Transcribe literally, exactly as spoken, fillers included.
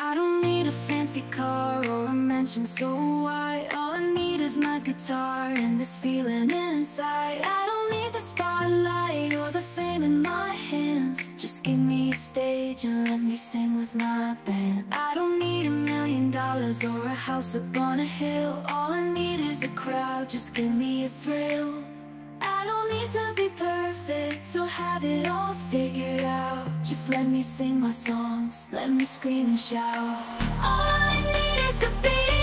I don't need a fancy car or a mansion so wide. All I need is my guitar and this feeling inside. I don't need the spotlight or the fame in my hands. Just give me a stage and let me sing with my band. I don't need a million dollars or a house up on a hill. All I need is a crowd, just give me a thrill. I don't need to be perfect or have it all figured out. Just let me sing my songs, let me scream and shout. All I need is the beat.